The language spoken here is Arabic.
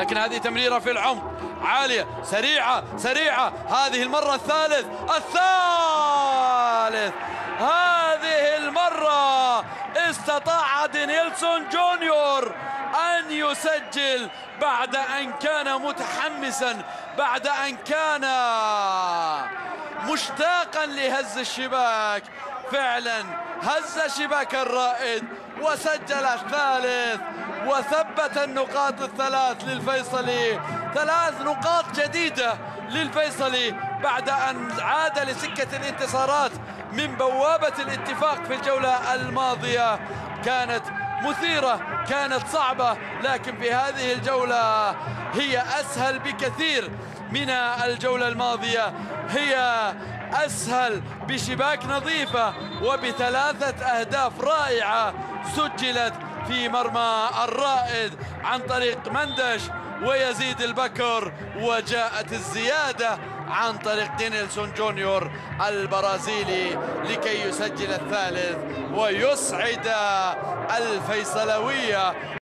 لكن هذه تمريرة في العمق عالية سريعة سريعة، هذه المرة الثالث، هذه المرة استطاع دينيلسون جونيور أن يسجل بعد أن كان متحمسا، بعد أن كان مشتاقا لهز الشباك. فعلا هز شباك الرائد وسجل الثالث وثبت النقاط الثلاث للفيصلي، 3 نقاط جديدة للفيصلي بعد أن عاد لسكة الانتصارات من بوابة الاتفاق في الجولة الماضية. كانت مثيرة، كانت صعبة، لكن في هذه الجولة هي أسهل بكثير من الجولة الماضية، هي أسهل بشباك نظيفة وب3 أهداف رائعة سجلت في مرمى الرائد عن طريق مندش ويزيد البكر، وجاءت الزيادة عن طريق دينيلسون جونيور البرازيلي لكي يسجل الثالث ويسعد الفيصلوية.